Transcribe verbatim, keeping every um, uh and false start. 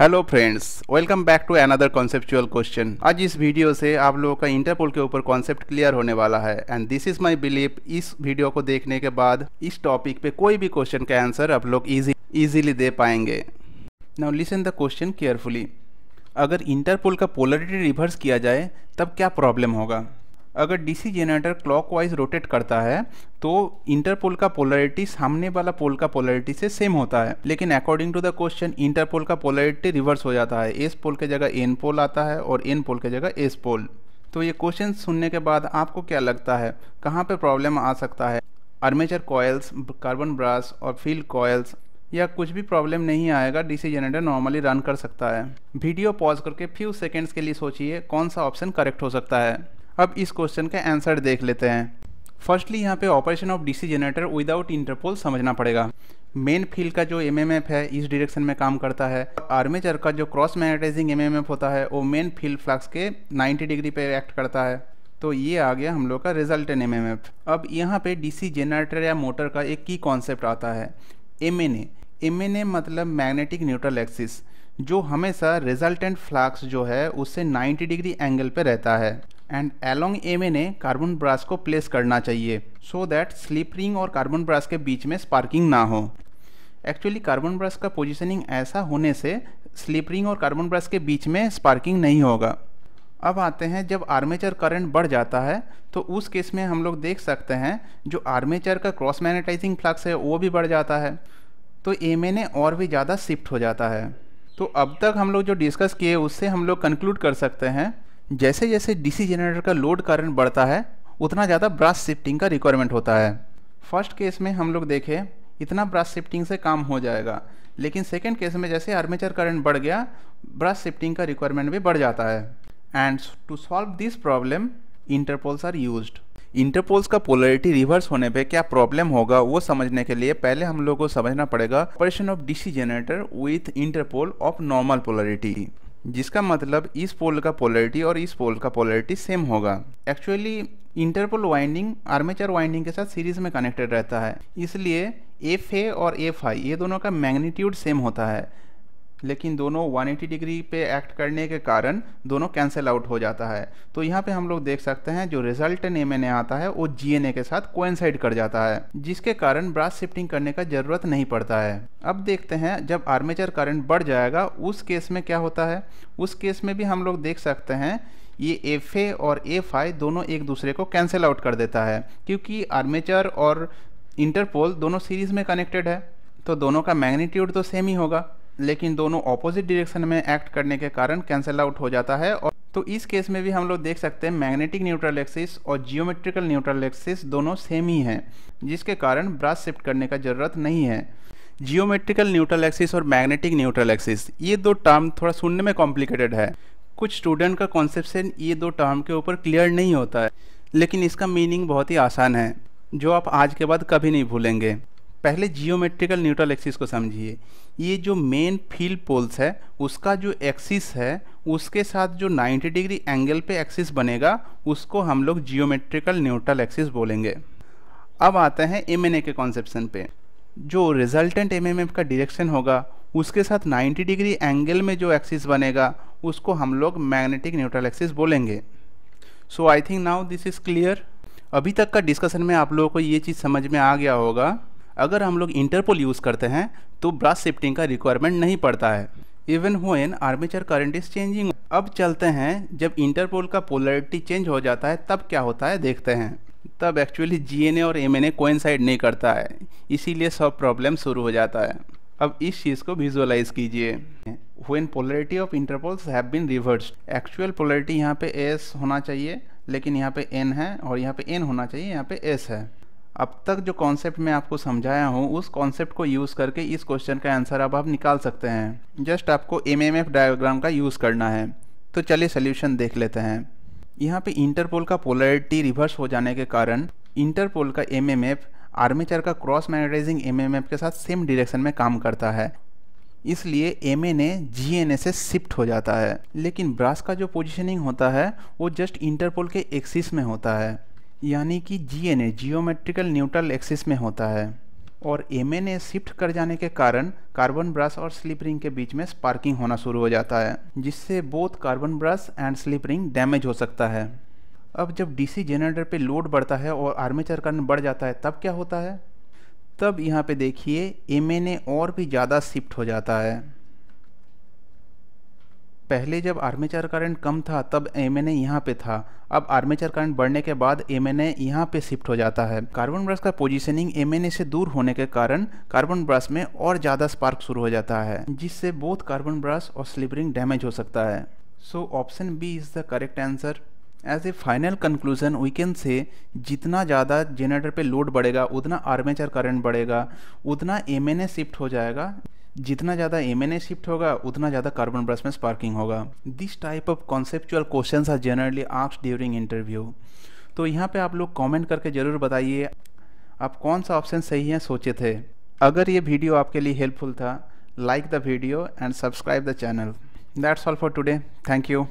Hello friends, welcome back to another conceptual question. आज इस video से आप लोगों का इंटरपोल के ऊपर कॉन्सेप्ट क्लियर होने वाला है and this is my belief. इस वीडियो को देखने के बाद इस टॉपिक पे कोई भी क्वेश्चन का आंसर आप लोग इजी इजीली दे पाएंगे। Now listen the question carefully. अगर इंटरपोल का पोलरिटी रिवर्स किया जाए तब क्या प्रॉब्लम होगा? अगर डीसी जनरेटर क्लॉकवाइज रोटेट करता है तो इंटरपोल का पोलरिटी सामने वाला पोल का पोलरिटी से सेम होता है, लेकिन according to the question interpole का पोलरिटी रिवर्स हो जाता है। एस पोल के जगह एन पोल आता है और एन पोल के जगह एस पोल। तो ये क्वेश्चन सुनने के बाद आपको क्या लगता है कहाँ पे प्रॉब्लम आ सकता है? आर्मेचर कॉयल्स, कार्बन ब्रास और फील्ड कॉयल्स या कुछ भी प्रॉब्लम नहीं आएगा। डीसी जनरेटर नॉर्मली रन कर सकता है। वीडियो पॉज करके फ्यू सेकेंड्स के लिए सोचिए कौन सा ऑप्शन करेक्ट हो सकता है। अब इस क्वेश्चन का आंसर देख लेते हैं। फर्स्टली यहाँ पे operation of DC generator without interpole समझना पड़ेगा। मेन फील्ड का जो एमएमएफ है इस डायरेक्शन में काम करता है। आर्मेचर का जो क्रॉस मैग्नेटाइजिंग एमएमएफ होता है वो मेन फील्ड फ्लक्स के नब्बे डिग्री पे एक्ट करता है। तो ये आ गया हम लोग का रिजल्टेंट एमएमएफ। अब यहाँ पे डीसी जनरेटर या मोटर का एक की कॉन्सेप्ट आता है एमएनए। एमएनए मतलब मैग्नेटिक न्यूट्रल एक्सिस, जो हमेशा रिजल्टेंट फ्लक्स जो है उससे नब्बे डिग्री एंगल पे रहता है and along MNA carbon brush को प्लेस करना चाहिए सो दैट स्लिप रिंग और कार्बन ब्रास के बीच में स्पार्किंग ना हो। एक्चुअली कार्बन ब्रास का पोजीशनिंग ऐसा होने से स्लिप रिंग और कार्बन ब्रास के बीच में स्पार्किंग नहीं होगा। अब आते हैं जब आर्मेचर करंट बढ़ जाता है तो उस केस में हम लोग देख सकते हैं जो आर्मेचर का क्रॉस मैग्नेटाइजिंग फ्लक्स है वो भी बढ़ जाता है, तो एमएनए और भी ज़्यादा शिफ्ट हो जाता है। तो अब तक हम लोग जो डिस्कस किए उससे हम लोग कंक्लूड कर सकते हैं जैसे जैसे डीसी जनरेटर का लोड करंट बढ़ता है उतना ज़्यादा ब्रास शिफ्टिंग का रिक्वायरमेंट होता है। फर्स्ट केस में हम लोग देखें इतना ब्रास शिफ्टिंग से काम हो जाएगा, लेकिन सेकेंड केस में जैसे आर्मेचर करंट बढ़ गया ब्रास शिफ्टिंग का रिक्वायरमेंट भी बढ़ जाता है and to solve this problem interpoles are used. Interpoles का पोलरिटी रिवर्स होने पे क्या प्रॉब्लम होगा वो समझने के लिए पहले हम लोगों को समझना पड़ेगा operation of DC generator with interpole of normal polarity, जिसका मतलब इस पोल का पोलरिटी और इस पोल का पोलरिटी सेम होगा। Actually interpole winding armature winding के साथ सीरीज में कनेक्टेड रहता है, इसलिए एफ ए और एफ आई ये दोनों का मैग्नीट्यूड सेम होता है, लेकिन दोनों एक सौ अस्सी डिग्री पे एक्ट करने के कारण दोनों कैंसिल आउट हो जाता है। तो यहाँ पे हम लोग देख सकते हैं जो रिजल्टेंट एमएनए आता है वो जीएनए के साथ कोइंसाइड कर जाता है, जिसके कारण ब्रास शिफ्टिंग करने का ज़रूरत नहीं पड़ता है। अब देखते हैं जब आर्मेचर करंट बढ़ जाएगा उस केस में क्या होता है। उस केस में भी हम लोग देख सकते हैं ये एफ ए और एफ आई दोनों एक दूसरे को कैंसिल आउट कर देता है, क्योंकि आर्मेचर और इंटरपोल दोनों सीरीज़ में कनेक्टेड है तो दोनों का मैग्नीट्यूड तो सेम ही होगा, लेकिन दोनों ऑपोजिट डायरेक्शन में एक्ट करने के कारण कैंसिल आउट हो जाता है। और तो इस केस में भी हम लोग देख सकते हैं मैग्नेटिक न्यूट्रल एक्सिस और जियोमेट्रिकल न्यूट्रल एक्सिस दोनों सेम ही हैं, जिसके कारण ब्रास शिफ्ट करने का ज़रूरत नहीं है। जियोमेट्रिकल न्यूट्रल एक्सिस और मैग्नेटिक न्यूट्रल एक्सिस ये दो टर्म थोड़ा सुनने में कॉम्प्लिकेटेड है। कुछ स्टूडेंट का कॉन्सेप्शन ये दो टर्म के ऊपर क्लियर नहीं होता है, लेकिन इसका मीनिंग बहुत ही आसान है जो आप आज के बाद कभी नहीं भूलेंगे। पहले जियोमेट्रिकल न्यूट्रल एक्सिस को समझिए। ये जो मेन फील्ड पोल्स है उसका जो एक्सिस है उसके साथ जो नब्बे डिग्री एंगल पे एक्सिस बनेगा उसको हम लोग जियोमेट्रिकल न्यूट्रल एक्सिस बोलेंगे। अब आते हैं एमएनए के कॉन्सेप्शन पे। जो रिजल्टेंट एमएमएफ का डायरेक्शन होगा उसके साथ नब्बे डिग्री एंगल में जो एक्सिस बनेगा उसको हम लोग मैग्नेटिक न्यूट्रल एक्सिस बोलेंगे। So I think now this is clear. अभी तक का डिस्कशन में आप लोगों को ये चीज़ समझ में आ गया होगा। अगर हम लोग इंटरपोल यूज़ करते हैं तो ब्रास शिफ्टिंग का रिक्वायरमेंट नहीं पड़ता है even when armature current is changing. अब चलते हैं जब इंटरपोल का पोलरिटी चेंज हो जाता है तब क्या होता है देखते हैं। तब एक्चुअली जीएनए और एमएनए कोइंसाइड नहीं करता है, इसीलिए सब प्रॉब्लम शुरू हो जाता है। अब इस चीज़ को विजुअलाइज कीजिए। When polarity of interpoles have been reversed, actual polarity यहाँ पे एस होना चाहिए लेकिन यहाँ पे एन है और यहाँ पे एन होना चाहिए, यहाँ पे एस है। अब तक जो कॉन्सेप्ट मैं आपको समझाया हूँ उस कॉन्सेप्ट को यूज़ करके इस क्वेश्चन का आंसर अब आप निकाल सकते हैं। जस्ट आपको एमएमएफ डायग्राम का यूज़ करना है। तो चलिए सोल्यूशन देख लेते हैं। यहाँ पे इंटरपोल का पोलरिटी रिवर्स हो जाने के कारण इंटरपोल का एमएमएफ आर्मेचर का क्रॉस मैग्नेटाइजिंग एमएमएफ के साथ सेम डायरेक्शन में काम करता है, इसलिए एमएनए जीएनए से शिफ्ट हो जाता है। लेकिन ब्रास का जो पोजिशनिंग होता है वो जस्ट इंटरपोल के एक्सिस में होता है, यानी कि जीएनए जियोमेट्रिकल न्यूट्रल एक्सिस में होता है। और एमएनए शिफ्ट कर जाने के कारण कार्बन ब्रश और स्लिप रिंग के बीच में स्पार्किंग होना शुरू हो जाता है, जिससे both carbon brush and slip ring damage हो सकता है। अब जब डीसी जनरेटर पे लोड बढ़ता है और आर्मेचर करंट बढ़ जाता है तब क्या होता है? तब यहाँ पे देखिए एमएनए और भी ज़्यादा शिफ्ट हो जाता है। पहले जब आर्मेचर करंट कम था तब एमएनए यहाँ पे था, अब आर्मेचर करंट बढ़ने के बाद एमएनए यहाँ पे शिफ्ट हो जाता है। कार्बन ब्रश का पोजीशनिंग एमएनए से दूर होने के कारण कार्बन ब्रश में और ज़्यादा स्पार्क शुरू हो जाता है, जिससे बोथ कार्बन ब्रश और स्लिप रिंग डैमेज हो सकता है। So option B is the correct answer. As a final conclusion we can say जितना ज़्यादा जनरेटर पे लोड बढ़ेगा उतना आर्मेचर करंट बढ़ेगा, उतना एमएनए शिफ्ट हो जाएगा, जितना ज़्यादा एमएनए शिफ्ट होगा उतना ज़्यादा कार्बन ब्रश में स्पार्किंग होगा। This type of conceptual questions are generally asked during interview. तो यहाँ पे आप लोग कमेंट करके ज़रूर बताइए आप कौन सा ऑप्शन सही है सोचे थे। अगर ये वीडियो आपके लिए हेल्पफुल था, like the video and subscribe channel. That's all for today. Thank you.